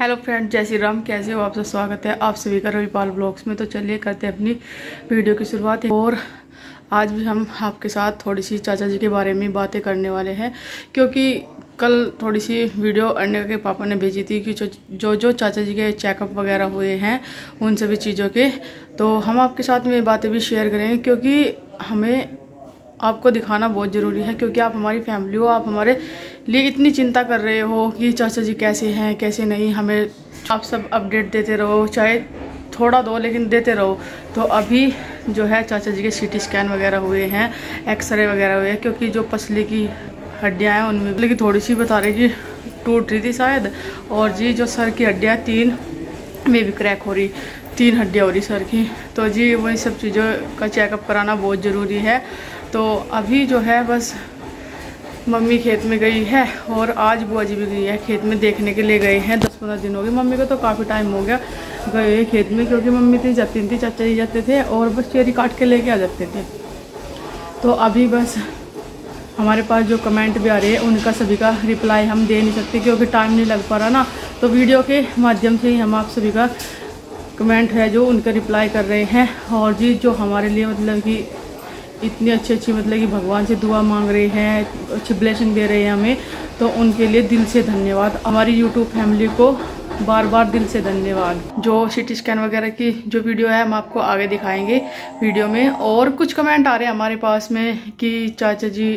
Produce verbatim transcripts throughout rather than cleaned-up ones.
Hello friend, जय श्री राम। कैसे हो आप सब? स्वागत है आप सभी का रविपाल ब्लॉग्स में। तो चलिए करते हैं अपनी वीडियो की शुरुआत। और आज भी हम आपके साथ थोड़ी सी चाचा जी के बारे में बातें करने वाले हैं, क्योंकि कल थोड़ी सी वीडियो अर्निका के पापा ने भेजी थी कि जो जो, जो चाचा जी के चेकअप वगैरह हुए हैं उन सभी चीज़ों के, तो हम आपके साथ में बातें भी शेयर करेंगे, क्योंकि हमें आपको दिखाना बहुत ज़रूरी है, क्योंकि आप हमारी फैमिली हो। आप हमारे लिए इतनी चिंता कर रहे हो कि चाचा जी कैसे हैं कैसे नहीं, हमें आप सब अपडेट देते रहो, चाहे थोड़ा दो लेकिन देते रहो। तो अभी जो है चाचा जी के सीटी स्कैन वगैरह हुए हैं, एक्सरे वगैरह हुए हैं, क्योंकि जो पसली की हड्डियाँ हैं उनमें भी थोड़ी सी बता रही कि टूट रही थी शायद, और जी जो सर की हड्डियाँ तीन में भी क्रैक हो रही, तीन हड्डियाँ हो रही सर की। तो जी वही सब चीज़ों का चेकअप कराना बहुत ज़रूरी है। तो अभी जो है बस मम्मी खेत में गई है, और आज बुआ जी भी गई है खेत में, देखने के लिए गए हैं। दस पंद्रह दिन हो गए मम्मी को, तो काफ़ी टाइम हो गया गए हुए खेत में, क्योंकि मम्मी तो जाती थी, चाचा जी जाते थे और बस चेरी काट के लेके आ जाते थे। तो अभी बस हमारे पास जो कमेंट भी आ रहे हैं उनका सभी का रिप्लाई हम दे नहीं सकते, क्योंकि टाइम नहीं लग पा रहा ना। तो वीडियो के माध्यम से ही हम आप सभी का कमेंट है जो उनका रिप्लाई कर रहे हैं। और जी जो हमारे लिए मतलब कि इतनी अच्छी अच्छी मतलब कि भगवान से दुआ मांग रहे हैं, अच्छी ब्लेसिंग दे रहे हैं हमें, तो उनके लिए दिल से धन्यवाद। हमारी यूट्यूब फैमिली को बार बार दिल से धन्यवाद। जो सीटी स्कैन वगैरह की जो वीडियो है हम आपको आगे दिखाएंगे वीडियो में। और कुछ कमेंट आ रहे हैं हमारे पास में कि चाचा जी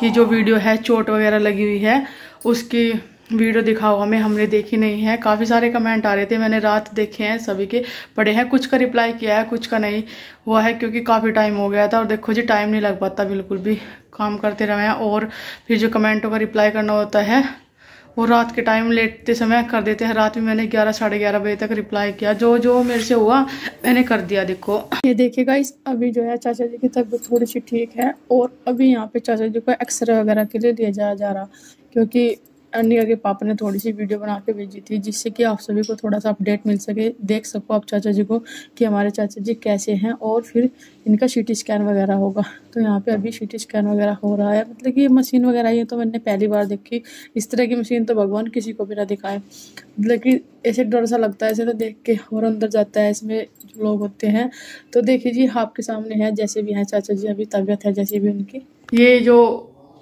की जो वीडियो है चोट वगैरह लगी हुई है उसकी वीडियो दिखाओ हमें, हमने देखी नहीं है। काफ़ी सारे कमेंट आ रहे थे, मैंने रात देखे हैं, सभी के पड़े हैं। कुछ का रिप्लाई किया है, कुछ का नहीं हुआ है, क्योंकि काफ़ी टाइम हो गया था। और देखो जी टाइम नहीं लग पाता बिल्कुल भी, काम करते रहे हैं। और फिर जो कमेंटों का रिप्लाई करना होता है वो रात के टाइम लेटते समय कर देते हैं। रात में मैंने ग्यारह साढ़े ग्यारह बजे तक रिप्लाई किया, जो जो मेरे से हुआ मैंने कर दिया। देखो ये देखिएगा, इस अभी जो है चाचा जी की तबीयत थोड़ी सी ठीक है, और अभी यहाँ पे चाचा जी को एक्सरे वगैरह के लिए दिया जाया जा रहा, क्योंकि अर्निका के पापा ने थोड़ी सी वीडियो बना के भेजी थी, जिससे कि आप सभी को थोड़ा सा अपडेट मिल सके, देख सको आप चाचा जी को कि हमारे चाचा जी कैसे हैं। और फिर इनका सीटी स्कैन वगैरह होगा, तो यहाँ पे अभी सीटी स्कैन वगैरह हो रहा है। मतलब कि मशीन वगैरह ये तो मैंने पहली बार देखी, इस तरह की मशीन तो भगवान किसी को भी ना दिखाए। मतलब कि ऐसे डर सा लगता है ऐसे तो देख के, और अंदर जाता है इसमें जो लोग होते हैं। तो देखिए जी आपके सामने है जैसे भी हैं चाचा जी, अभी तबीयत है जैसे भी उनकी। ये जो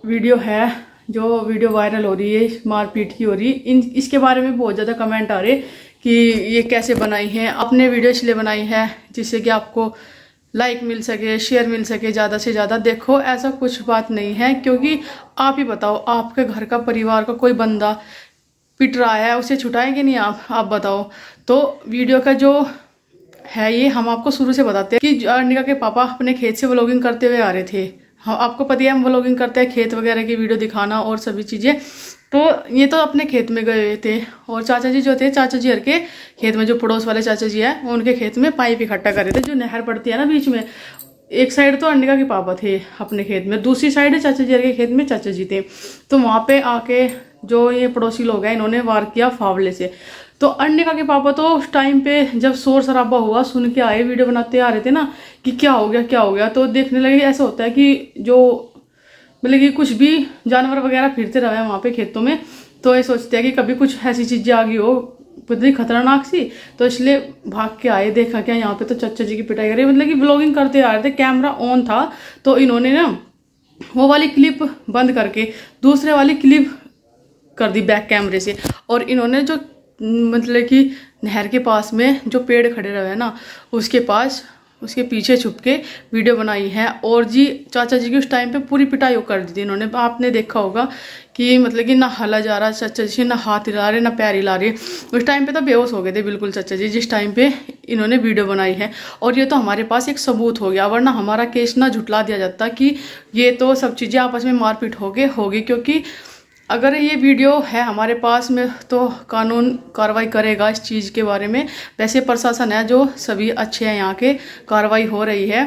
वीडियो है, जो वीडियो वायरल हो रही है मारपीट की हो रही, इन इसके बारे में बहुत ज़्यादा कमेंट आ रहे कि ये कैसे बनाई है। आपने वीडियो इसलिए बनाई है जिससे कि आपको लाइक मिल सके, शेयर मिल सके ज़्यादा से ज़्यादा। देखो ऐसा कुछ बात नहीं है, क्योंकि आप ही बताओ आपके घर का परिवार का कोई बंदा पिट रहा है, उसे छुटाएंगे नहीं आप आप बताओ। तो वीडियो का जो है ये हम आपको शुरू से बताते हैं कि अर्निका के पापा अपने खेत से व्लॉगिंग करते हुए आ रहे थे। हाँ, आपको पता है हम व्लॉगिंग करते हैं, खेत वगैरह की वीडियो दिखाना और सभी चीज़ें। तो ये तो अपने खेत में गए हुए थे, और चाचा जी जो थे चाचा जी हर के खेत में, जो पड़ोस वाले चाचा जी हैं उनके खेत में पाइप इकट्ठा कर रहे थे। जो नहर पड़ती है ना बीच में, एक साइड तो अर्निका के पापा थे अपने खेत में, दूसरी साइड चाचा जी हर के खेत में चाचा जी थे। तो वहाँ पर आके जो ये पड़ोसी लोग हैं इन्होंने वार किया फावले से। तो अर्निका के पापा तो उस टाइम पे जब शोर शराबा हुआ सुन के आए, वीडियो बनाते आ रहे थे ना कि क्या हो गया क्या हो गया, तो देखने लगे। ऐसा होता है कि जो मतलब कि कुछ भी जानवर वगैरह फिरते रहे हैं वहाँ पे खेतों में, तो ये सोचते हैं कि कभी कुछ ऐसी चीज़ें आ गई हो पतली खतरनाक सी, तो इसलिए भाग के आए। देखा क्या यहाँ पे तो चाचा जी की पिटाई करी, मतलब कि ब्लॉगिंग करते आ रहे थे, कैमरा ऑन था, तो इन्होंने ना वो वाली क्लिप बंद करके दूसरे वाली क्लिप कर दी बैक कैमरे से। और इन्होंने जो मतलब कि नहर के पास में जो पेड़ खड़े रहे हैं ना उसके पास, उसके पीछे छुप के वीडियो बनाई है। और जी चाचा जी की उस टाइम पे पूरी पिटाई हो कर दी थी इन्होंने। आपने देखा होगा कि मतलब कि ना हला जा रहा चाचा जी, ना हाथ हिला रहे ना पैर हिला रहे। उस टाइम पे तो बेहोश हो गए थे बिल्कुल चाचा जी, जिस टाइम पे इन्होंने वीडियो बनाई है। और ये तो हमारे पास एक सबूत हो गया, वरना हमारा केस ना झुटला दिया जाता कि ये तो सब चीज़ें आपस में मारपीट हो गई होगी, क्योंकि अगर ये वीडियो है हमारे पास में तो कानून कार्रवाई करेगा इस चीज़ के बारे में। वैसे प्रशासन है जो सभी अच्छे हैं, यहाँ के कार्रवाई हो रही है,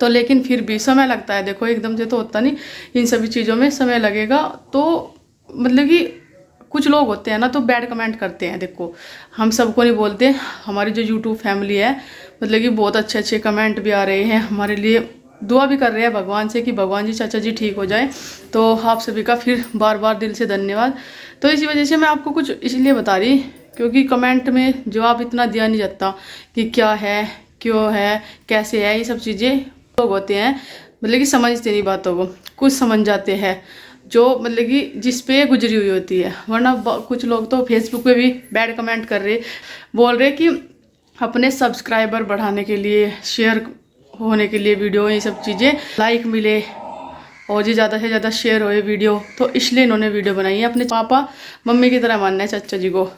तो लेकिन फिर भी समय लगता है। देखो एकदम से तो होता नहीं, इन सभी चीज़ों में समय लगेगा। तो मतलब कि कुछ लोग होते हैं ना तो बैड कमेंट करते हैं, देखो हम सबको नहीं बोलते। हमारी जो यूट्यूब फैमिली है मतलब कि बहुत अच्छे अच्छे कमेंट भी आ रहे हैं हमारे लिए, दुआ भी कर रहे हैं भगवान से कि भगवान जी चाचा जी ठीक हो जाए। तो आप सभी का फिर बार बार दिल से धन्यवाद। तो इसी वजह से मैं आपको कुछ इसलिए बता रही क्योंकि कमेंट में जवाब इतना दिया नहीं जाता कि क्या है, क्यों है, कैसे है। ये सब चीज़ें लोग होते हैं मतलब कि समझते नहीं बातों को, कुछ समझ जाते हैं जो मतलब कि जिस पे गुजरी हुई होती है, वरना कुछ लोग तो फेसबुक पे भी बैड कमेंट कर रहे, बोल रहे कि अपने सब्सक्राइबर बढ़ाने के लिए, शेयर होने के लिए वीडियो, ये सब चीज़ें, लाइक मिले और जी ज़्यादा से ज़्यादा शेयर होए वीडियो, तो इसलिए इन्होंने वीडियो बनाई है। अपने पापा मम्मी की तरह मानना है चाचा जी को,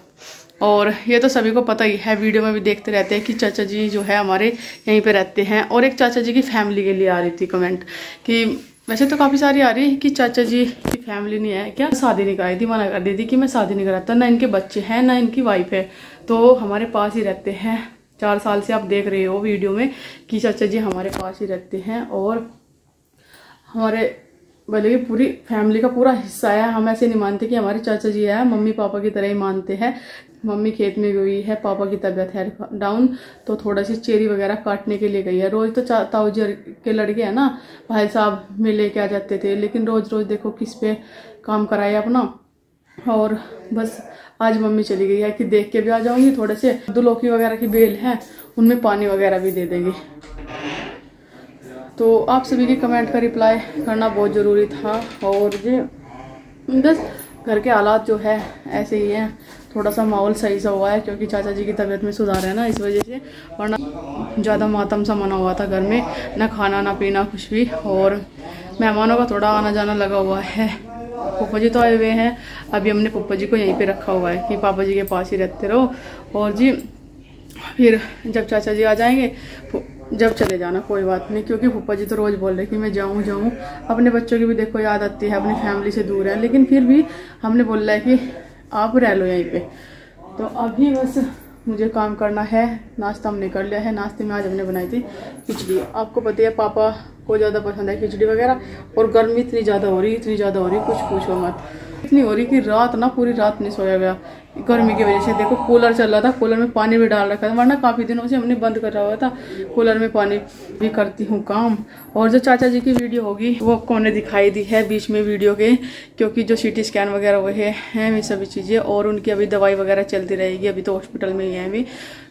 और ये तो सभी को पता ही है, वीडियो में भी देखते रहते हैं कि चाचा जी जो है हमारे यहीं पे रहते हैं। और एक चाचा जी की फैमिली के लिए आ रही थी कमेंट कि वैसे तो काफ़ी सारी आ रही है कि चाचा जी की फैमिली नहीं है क्या, शादी नहीं कराई थी, मना कर दी थी कि मैं शादी नहीं कराता, ना इनके बच्चे हैं ना इनकी वाइफ है, तो हमारे पास ही रहते हैं। चार साल से आप देख रहे हो वीडियो में कि चाचा जी हमारे पास ही रहते हैं और हमारे बोले कि पूरी फैमिली का पूरा हिस्सा है। हम ऐसे नहीं मानते कि हमारे चाचा जी है, मम्मी पापा की तरह ही मानते हैं। मम्मी खेत में गई है, पापा की तबीयत है डाउन, तो थोड़ा सी चेरी वगैरह काटने के लिए गई है। रोज़ तो ताऊजी के लड़के हैं ना भाई साहब में लेके आ जाते थे, लेकिन रोज़ रोज़ देखो किस पे काम कराए अपना। और बस आज मम्मी चली गई है कि देख के भी आ जाऊंगी, थोड़े से दुलौकी वगैरह की बेल है उनमें पानी वगैरह भी दे देंगे। तो आप सभी के कमेंट का रिप्लाई करना बहुत ज़रूरी था। और ये बस घर के हालात जो है ऐसे ही हैं, थोड़ा सा माहौल सही सा हुआ है क्योंकि चाचा जी की तबीयत में सुधार है ना, इस वजह से, वरना ज़्यादा मातम सा मना हुआ था घर में, ना खाना ना पीना कुछ भी। और मेहमानों का थोड़ा आना जाना लगा हुआ है। पप्पा जी तो आए हुए हैं, अभी हमने पप्पा जी को यहीं पे रखा हुआ है कि पापा जी के पास ही रहते रहो, और जी फिर जब चाचा जी आ जाएंगे जब चले जाना, कोई बात नहीं। क्योंकि फूफा जी तो रोज़ बोल रहे कि मैं जाऊँ जाऊँ, अपने बच्चों की भी देखो याद आती है, अपनी फैमिली से दूर है, लेकिन फिर भी हमने बोला है कि आप रह लो यहीं पे। तो अभी बस मुझे काम करना है। नाश्ता हमने कर लिया है, नाश्ते में आज हमने बनाई थी खिचड़ी। आपको पता है पापा को ज़्यादा पसंद है खिचड़ी वगैरह, और गर्मी इतनी ज़्यादा हो रही इतनी ज़्यादा हो रही कुछ पूछो मत, इतनी हो रही कि रात ना पूरी रात नहीं सोया गया गर्मी की वजह से। देखो कूलर चल रहा था, कूलर में पानी भी डाल रखा था, वरना काफ़ी दिनों से हमने बंद कर रहा हुआ था कूलर में पानी भी। करती हूँ काम। और जो चाचा जी की वीडियो होगी वो कोने दिखाई दी है बीच में वीडियो के, क्योंकि जो सीटी स्कैन वगैरह हुए हैं ये सभी चीज़ें, और उनकी अभी दवाई वगैरह चलती रहेगी, अभी तो हॉस्पिटल में ही है अभी।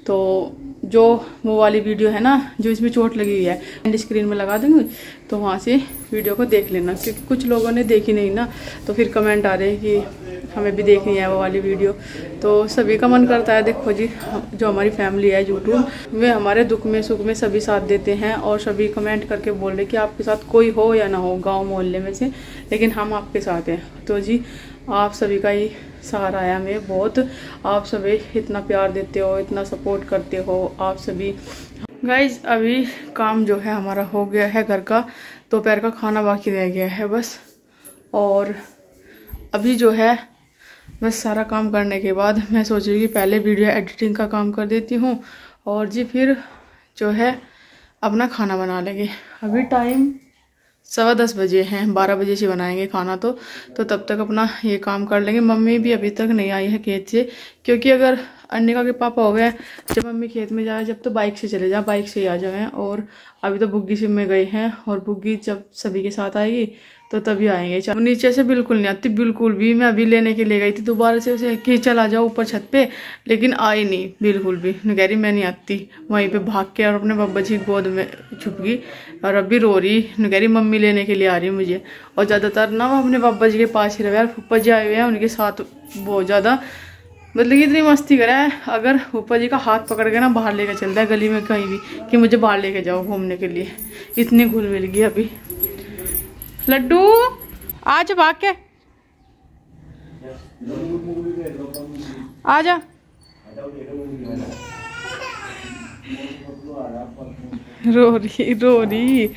तो जो वो वाली वीडियो है ना जो इसमें चोट लगी हुई है, एंड स्क्रीन में लगा दूँगी, तो वहाँ से वीडियो को देख लेना, क्योंकि कुछ लोगों ने देखी नहीं ना, तो फिर कमेंट आ रहे हैं कि हमें भी देखनी है वो वाली वीडियो। तो सभी का मन करता है, देखो जी जो हमारी फैमिली है यूट्यूब, वे हमारे दुख में सुख में सभी साथ देते हैं, और सभी कमेंट करके बोल रहे कि आपके साथ कोई हो या ना हो गांव मोहल्ले में से, लेकिन हम आपके साथ हैं। तो जी आप सभी का ही सहारा है हमें बहुत, आप सभी इतना प्यार देते हो, इतना सपोर्ट करते हो आप सभी। गाइज अभी काम जो है हमारा हो गया है घर का, दोपहर का खाना बाकी रह गया है बस। और अभी जो है बस सारा काम करने के बाद मैं सोच रही हूँ कि पहले वीडियो एडिटिंग का काम कर देती हूँ, और जी फिर जो है अपना खाना बना लेंगे। अभी टाइम सवा दस बजे हैं, बारह बजे से बनाएंगे खाना, तो तो तब तक अपना ये काम कर लेंगे। मम्मी भी अभी तक नहीं आई है खेत से, क्योंकि अगर अर्निका के पापा हो गए जब मम्मी खेत में जाए, जब तो बाइक से चले जाए, बाइक से ही आ जाए, और अभी तो बुग्गी से में गए हैं, और बुग्गी जब सभी के साथ आएगी तो तभी आएंगे। नीचे से बिल्कुल नहीं आती बिल्कुल भी, मैं अभी लेने के लिए गई थी दोबारा से उसे कि चल आ जाओ ऊपर छत पे, लेकिन आई नहीं बिल्कुल भी, कह रही मैं नहीं आती, वहीं पे भाग के और अपने बब्बा जी गोद में छुप गई, और अभी रो रही, कह रही मम्मी लेने के लिए आ रही मुझे। और ज़्यादातर ना वो अपने बब्बा जी के पास ही रहे, और फूफा जी आए हुए हैं उनके साथ बहुत ज़्यादा मतलब कि इतनी मस्ती करा है, अगर फूफा जी का हाथ पकड़ के ना बाहर लेकर चलता है गली में कहीं भी कि मुझे बाहर लेके जाओ घूमने के लिए, इतनी घुल मिल गई। अभी लड्डू आज भाग के आजा, रो रही रो रही,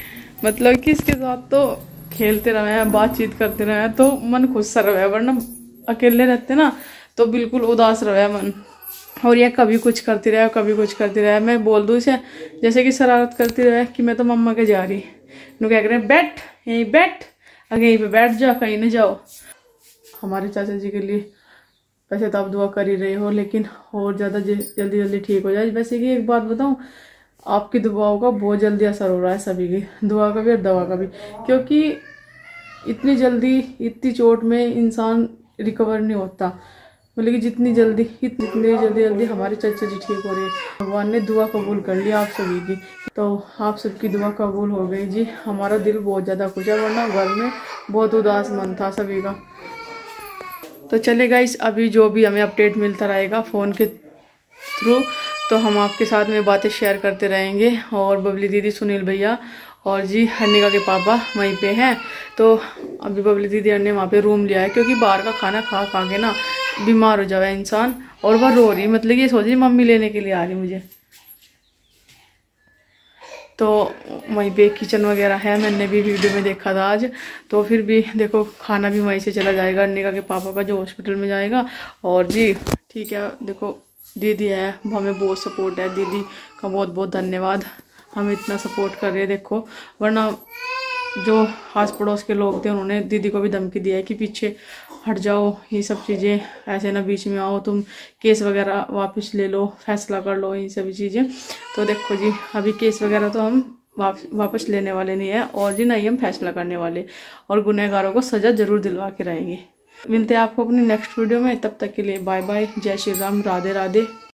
मतलब कि इसके साथ तो खेलते रहे हैं, बातचीत करते रहे हैं, तो मन खुश सा रहा है, वरना अकेले रहते ना तो बिल्कुल उदास रहा है मन। और यह कभी कुछ करती रहे कभी कुछ करती रहे, मैं बोल दूँ इसे जैसे कि शरारत करती रहे कि मैं तो मम्मा के जा रही, नु क्या करें बैठ यहीं बैठ, अगर यहीं पे बैठ जाओ कहीं नहीं जाओ। हमारे चाचा जी के लिए वैसे तो आप दुआ कर ही रहे हो, लेकिन और ज़्यादा जल्दी जल्दी ठीक हो जाए। वैसे कि एक बात बताऊँ, आपकी दुआओं का बहुत जल्दी असर हो रहा है सभी की, दुआ का भी और दवा का भी, क्योंकि इतनी जल्दी इतनी चोट में इंसान रिकवर नहीं होता, मतलब कि जितनी जल्दी जितनी जल्दी जल्दी हमारी चाचा जी ठीक हो रही है। भगवान ने दुआ कबूल कर लिया आप सभी की, तो आप सबकी दुआ कबूल हो गई जी। हमारा दिल बहुत ज़्यादा खुश है, वरना घर में बहुत उदास मन था सभी का। तो चले गाइस, अभी जो भी हमें अपडेट मिलता रहेगा फ़ोन के थ्रू तो हम आपके साथ में बातें शेयर करते रहेंगे। और बबली दीदी, सुनील भैया और जी अर्निका के पापा वहीं पे हैं। तो अभी बबली दीदी ने वहाँ पे रूम लिया है, क्योंकि बाहर का खाना खा खा के ना बीमार हो जाए इंसान। और वह रो रही, मतलब ये सोच रही मम्मी लेने के लिए आ रही मुझे। तो वहीं पे किचन वगैरह है, मैंने भी वीडियो में देखा था आज। तो फिर भी देखो खाना भी वहीं से चला जाएगा अर्निका के पापा का, जो हॉस्पिटल में जाएगा। और जी ठीक है, देखो दीदी है, हमें बहुत सपोर्ट है, दीदी का बहुत बहुत धन्यवाद, हम इतना सपोर्ट कर रहे हैं देखो। वरना जो आस पड़ोस के लोग थे उन्होंने दीदी को भी धमकी दिया है कि पीछे हट जाओ, ये सब चीज़ें ऐसे ना बीच में आओ, तुम केस वगैरह वापस ले लो, फैसला कर लो, ये सभी चीज़ें। तो देखो जी, अभी केस वगैरह तो हम वाप, वापस लेने वाले नहीं है, और जी ना ही हम फैसला करने वाले, और गुनहगारों को सज़ा ज़रूर दिलवा के रहेंगे। मिलते हैं आपको अपनी नेक्स्ट वीडियो में, तब तक के लिए बाय बाय, जय श्री राम, राधे राधे।